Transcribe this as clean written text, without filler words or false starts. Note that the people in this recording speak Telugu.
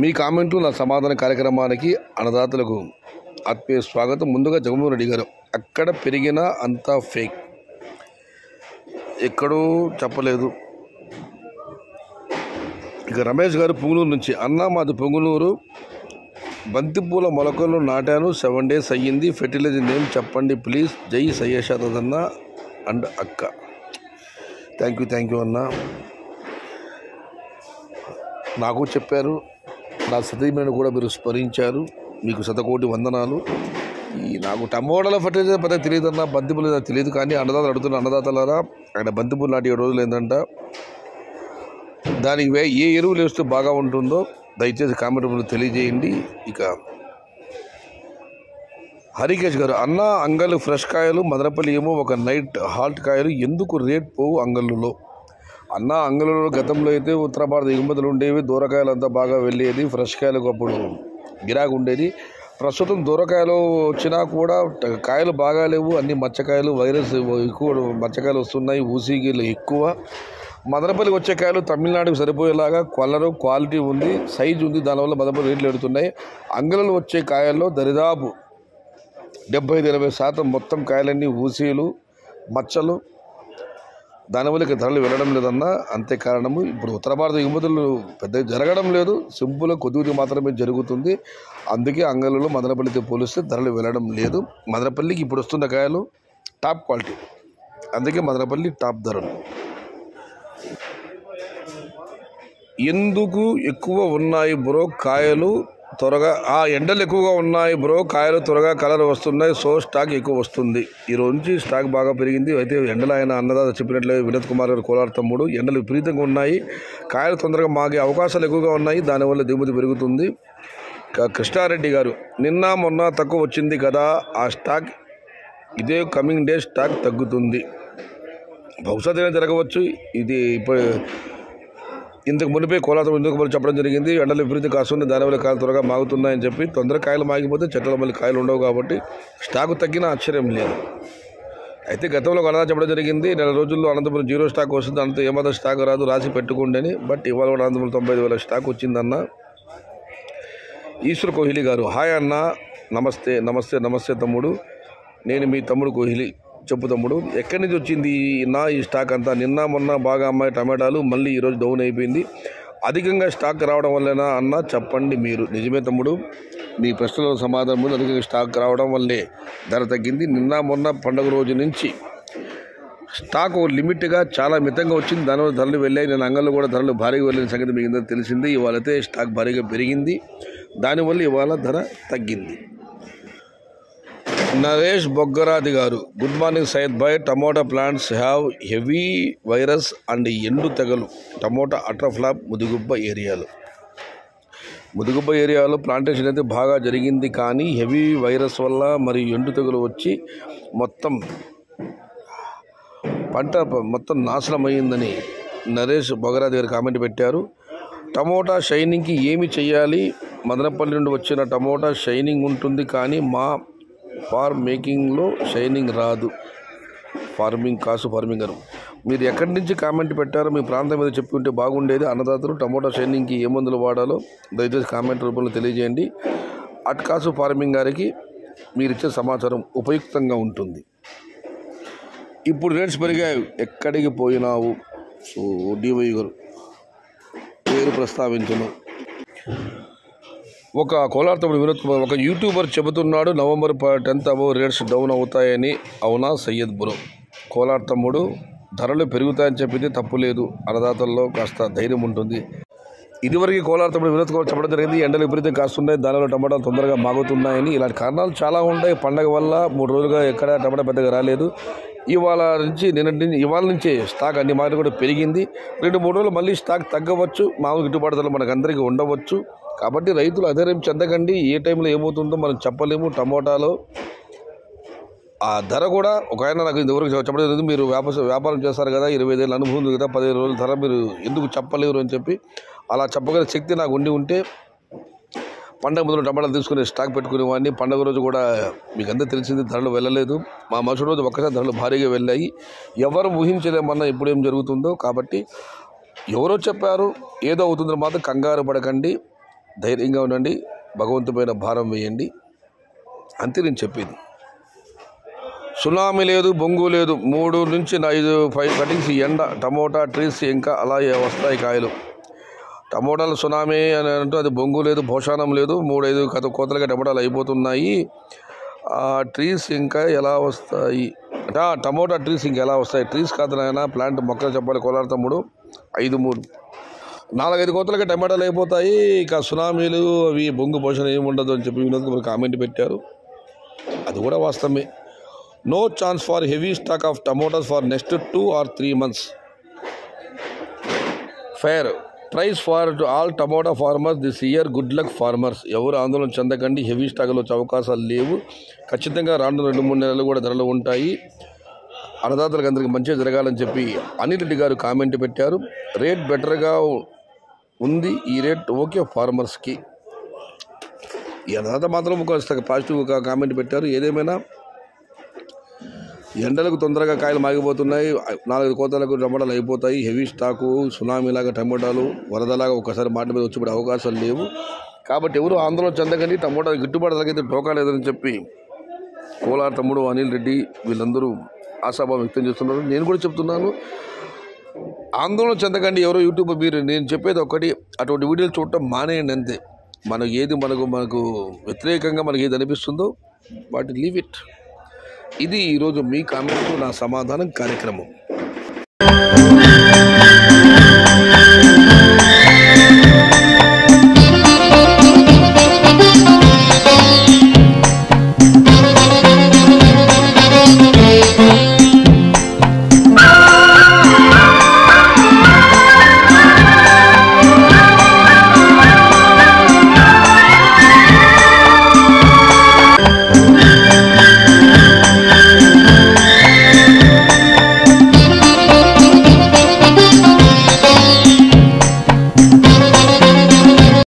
మీ కామెంట్లు నా సమాధాన కార్యక్రమానికి అన్నదాతలకు ఆత్మీయ స్వాగతం. ముందుగా జగన్మోహన్ రెడ్డి గారు, అక్కడ పెరిగిన అంతా ఫేక్, ఎక్కడో చెప్పలేదు. ఇక రమేష్ గారు పొంగులూరు నుంచి, అన్న మాది పొంగులూరు, బంతిపూల మొలకలు నాటాను, 7 days అయ్యింది, ఫెర్టిలైజర్ నేమ్ చెప్పండి ప్లీజ్, జై సయ్యేషాదన్న అండ్ అక్క. థ్యాంక్ యూ అన్న. నాకు చెప్పారు, నా సతీమణిని కూడా మీరు స్మరించారు, మీకు 100 కోటి వందనాలు. ఈ నాకు టమోటాల ఫెర్టిలైజర్ పద్ధతి తెలియదన్నా, బంతిపూలు తెలియదు, కానీ అన్నదాతలు అడుగుతున్న అన్నదాతలారా, ఆయన బంతిపూలు నాటి 7 రోజులు ఏంటంట, దానికి ఏ ఎరువులు వేస్తే బాగా ఉంటుందో దయచేసి కామెంట్ రూపంలో తెలియజేయండి. ఇక హరికేష్ గారు, అన్న అంగళ్ళు ఫ్రెష్ కాయలు, మదనపల్లి ఏమో ఒక నైట్ హాల్ట్ కాయలు, ఎందుకు రేట్ పోవు అంగళ్ళులో? అన్న అంగళ్ళులో గతంలో అయితే ఉత్తర భారత ఎగుమతులు ఉండేవి, దూరకాయలు అంతా బాగా వెళ్ళేది, ఫ్రెష్ కాయలకు అప్పుడు గిరాకు ఉండేది. ప్రస్తుతం దూరకాయలు వచ్చినా కూడా కాయలు బాగా లేవు, అన్ని మచ్చకాయలు, వైరస్ ఎక్కువ మచ్చకాయలు వస్తున్నాయి, ఊసీగీలు ఎక్కువ. మదనపల్లికి వచ్చే కాయలు తమిళనాడుకు సరిపోయేలాగా కలరు క్వాలిటీ ఉంది, సైజు ఉంది, దానివల్ల మదనపల్లి రేట్లు పెడుతున్నాయి. అంగళ్ళు వచ్చే కాయల్లో దరిదాపు 75-80% మొత్తం కాయలన్నీ ఊసీలు, మచ్చలు, దానివల్ల ఇక ధరలు వెళ్ళడం లేదన్న, అంతే కారణము. ఇప్పుడు ఉత్తర భారత ఎగుమతులు పెద్దగా జరగడం లేదు, సింపుల్గా కొద్దిగా మాత్రమే జరుగుతుంది, అందుకే అంగళ్ళలో మదనపల్లితో పోలిస్తే ధరలు వెళ్ళడం లేదు. మదనపల్లికి ఇప్పుడు వస్తున్న కాయలు టాప్ క్వాలిటీ, అందుకే మదనపల్లి టాప్ ధరలు. ఎందుకు ఎక్కువ ఉన్నాయి బ్రో కాయలు త్వరగా? ఎండలు ఎక్కువగా ఉన్నాయి బ్రో, కాయలు త్వరగా కలర్ వస్తున్నాయి, సో స్టాక్ ఎక్కువ వస్తుంది, ఈ రోజు నుంచి స్టాక్ బాగా పెరిగింది. అయితే ఎండలు ఆయన అన్నదాత చెప్పినట్లే వినోద్ కుమార్ గారు కోలార్ తమ్ముడు, ఎండలు విపరీతంగా ఉన్నాయి, కాయలు తొందరగా మాగే అవకాశాలు ఎక్కువగా ఉన్నాయి, దానివల్ల దిగుమతి పెరుగుతుంది. కృష్ణారెడ్డి గారు, నిన్న మొన్న తక్కువ వచ్చింది కదా, ఆ స్టాక్ ఇదే కమింగ్ డే స్టాక్ తగ్గుతుంది, బహుశా జరగవచ్చు. ఇది ఇప్పుడు ఇంతకు మునిపే కోలార్ ఇందుకు ముందు చెప్పడం జరిగింది, ఎండలు విపరీతం కాస్తుంది, దానివల్ల కాయలు త్వరగా మాగుతున్నాయని చెప్పి. తొందరగా కాయలు మాగిపోతే చెట్లలో మళ్ళీ కాయలు ఉండవు, కాబట్టి స్టాకు తగ్గినా ఆశ్చర్యం లేదు. అయితే గతంలో ఒక అన్నదా చెప్పడం జరిగింది, 4 రోజుల్లో అనంతపురం 0 స్టాక్ వస్తుంది, అంత ఏమాత్రం స్టాక్ రాదు, రాసి పెట్టుకోండి అని. బట్ ఇవాళ కూడా అనంతపురం 95,000 స్టాక్ వచ్చిందన్న. ఈశ్వర్ కోహ్లీ గారు, హాయ్ అన్న, నమస్తే నమస్తే నమస్తే తమ్ముడు, నేను మీ తమ్ముడు కోహ్లీ. చెప్పు తమ్ముడు, ఎక్కడి నుంచి వచ్చింది నా ఈ స్టాక్ అంతా? నిన్న మొన్న బాగా అమ్మాయి టమాటాలు మళ్ళీ ఈరోజు డౌన్ అయిపోయింది, అధికంగా స్టాక్ రావడం వల్లేనా అన్న చెప్పండి మీరు. నిజమే తమ్ముడు, మీ ప్రశ్నల సమాధానం, అధికంగా స్టాక్ రావడం వల్లే ధర తగ్గింది. నిన్న మొన్న పండుగ రోజు నుంచి స్టాక్ లిమిట్గా చాలా మితంగా వచ్చింది, దానివల్ల ధరలు వెళ్ళాయి. నేను అంగళ్ళు కూడా ధరలు భారీగా వెళ్ళిన సంగతి మీకు అందరికీ తెలిసింది. ఇవాళైతే స్టాక్ భారీగా పెరిగింది, దానివల్ల ఇవాళ ధర తగ్గింది. నరేష్ బొగ్గరాది గారు, గుడ్ మార్నింగ్ సైద్ భాయ్, tomato plants have heavy virus and ఎండు తెగలు, టమోటా అట్రఫ్లాప్ ముదుగుబ్బ ఏరియాలో ప్లాంటేషన్ అయితే బాగా జరిగింది, కానీ హెవీ వైరస్ వల్ల మరి ఎండు తెగలు వచ్చి మొత్తం నాశనం అయ్యిందని నరేష్ బొగ్గరాది గారు కామెంట్ పెట్టారు. టమోటా షైనింగ్కి ఏమి చేయాలి? మదనపల్లి నుండి వచ్చిన టమోటా షైనింగ్ ఉంటుంది, కానీ మా ఫార్మ్ మేకింగ్లో షైనింగ్ రాదు. ఫార్మింగ్ గారు, మీరు ఎక్కడి నుంచి కామెంట్ పెట్టారో మీ ప్రాంతం మీద చెప్పుకుంటే బాగుండేది. అన్నదాతలు టమోటా షైనింగ్కి ఏ మందులు వాడాలో దయచేసి కామెంట్ రూపంలో తెలియజేయండి. అట్కాసు ఫార్మింగ్ గారికి మీరిచ్చే సమాచారం ఉపయుక్తంగా ఉంటుంది. ఇప్పుడు రేట్స్ పెరిగాయి, ఎక్కడికి పోయినావు? సో డివై గారు పేరు ప్రస్తావించను. ఒక కోలార్ తమ్ముడు వినోద్ కుమార్, ఒక యూట్యూబర్ చెబుతున్నాడు November 10th above rates down అవుతాయని, అవునా సయ్యద్ బ్రో? కోలార్ తమ్ముడు, ధరలు పెరుగుతాయని చెప్పితే తప్పు లేదు, అన్నదాతల్లో కాస్త ధైర్యం ఉంటుంది. ఇదివరకు కోలార్ తమ్ముడు వినోద్ కుమార్ చెప్పడం జరిగింది, ఎండలు విపరీతం కాస్తున్నాయి, దానిలో టమాటాలు తొందరగా మాగుతున్నాయని. ఇలాంటి కారణాలు చాలా ఉంటాయి. పండగ వల్ల 3 రోజులుగా ఎక్కడ టమాటా పెద్దగా రాలేదు. ఇవాళ నుంచి స్టాక్ అన్ని మార్లు కూడా పెరిగింది. 2-3 రోజులు మళ్ళీ స్టాక్ తగ్గవచ్చు, మామూలు గిట్టుబాటు ధరలు మనకందరికీ ఉండవచ్చు, కాబట్టి రైతులు అధైర్యం చెందకండి. ఏ టైంలో ఏమవుతుందో మనం చెప్పలేము. టమోటాలో ఆ ధర కూడా ఒక ఆయన నాకు ఎవరికి చెప్పలేదు, మీరు వ్యాపారం చేస్తారు కదా, 25 ఏళ్ళ అనుభవం ఉంది కదా, 15 రోజుల ధర మీరు ఎందుకు చెప్పలేరు అని చెప్పి. అలా చెప్పగల శక్తి నాకు ఉండి ఉంటే పండగ ముందు టమాటాలు తీసుకుని స్టాక్ పెట్టుకునేవాడిని. పండగ రోజు కూడా మీకు అందరూ తెలిసింది, ధరలు వెళ్ళలేదు. మా మరుసటి రోజు ఒక్కసారి ధరలు భారీగా వెళ్ళాయి, ఎవరు ఊహించలేమన్నా ఇప్పుడు ఏం జరుగుతుందో. కాబట్టి ఎవరో చెప్పారు, ఏదో అవుతుందో మాత్రం కంగారు పడకండి. ధైర్యంగా ఉండండి, భగవంతుపైన భారం వేయండి అంతే నేను చెప్పేది. సునామీ లేదు, బొంగు లేదు. 3 నుంచి 5 కటింగ్స్ ఎండ టమోటా ట్రీస్ ఇంకా అలా వస్తాయి కాయలు. టమోటాలు సునామీ అని అంటూ అది బొంగు లేదు, భోషణం లేదు. 3-5 కోతలుగా టమోటాలు అయిపోతున్నాయి. ఆ ట్రీస్ ఇంకా ఎలా వస్తాయి అంటే ఆ టమోటా ట్రీస్ ఇంకా ఎలా వస్తాయి? ట్రీస్ కాదనైనా ప్లాంట్ మొక్కలు చెప్పాలి కోలార్ తమ్ముడు. 4-5 కోతలకి టమాటాలు అయిపోతాయి. ఇక సునామీలు అవి బొంగు పోషణ ఏమి ఉండదు అని చెప్పి వినోద్ కుమార్ కామెంట్ పెట్టారు. అది కూడా వాస్తవమే. No chance for heavy stock of tomatoes for next 2 or 3 months. Fair price for all tomato farmers this year. Good luck farmers. ఎవరు ఆందోళన చెందకండి, హెవీ స్టాక్లు వచ్చే అవకాశాలు లేవు. ఖచ్చితంగా రాను 2-3 నెలలు కూడా ధరలు ఉంటాయి. అన్నదాతలకు అందరికీ మంచిగా జరగాలని చెప్పి అనిల్ రెడ్డి గారు కామెంట్ పెట్టారు. రేట్ బెటర్గా ఉంది, ఈ రేట్ ఓకే ఫార్మర్స్కి. ఈ అన్నదాత మాత్రం ఒక పాజిటివ్గా కామెంట్ పెట్టారు. ఏదేమైనా ఎండలకు తొందరగా కాయలు మాగిపోతున్నాయి. 4-5 కోతలకు టమోటాలు అయిపోతాయి. హెవీ స్టాకు, సునామీలాగా టమోటాలు, వరదలాగా ఒకసారి మాట మీద వచ్చిపడే అవకాశాలు లేవు. కాబట్టి ఎవరు ఆందోళన చెందకండి. టమోటాలు గిట్టుబాటు ధరకైతే టోకా లేదని చెప్పి కోలార్ తమ్ముడు, అనిల్ రెడ్డి వీళ్ళందరూ ఆశాభావం వ్యక్తం చేస్తున్నారు. నేను కూడా చెప్తున్నాను, ఆందోళన చెందకండి ఎవరో. యూట్యూబ్ మీరు నేను చెప్పేది ఒకటి, అటువంటి వీడియోలు చూడటం మానేయండి అంతే. మనకు ఏది మనకు వ్యతిరేకంగా మనకు ఏది అనిపిస్తుందో వాటి లీవ్ ఇట్. ఇది ఈరోజు మీ కామెంట్కు నా సమాధానం కార్యక్రమం.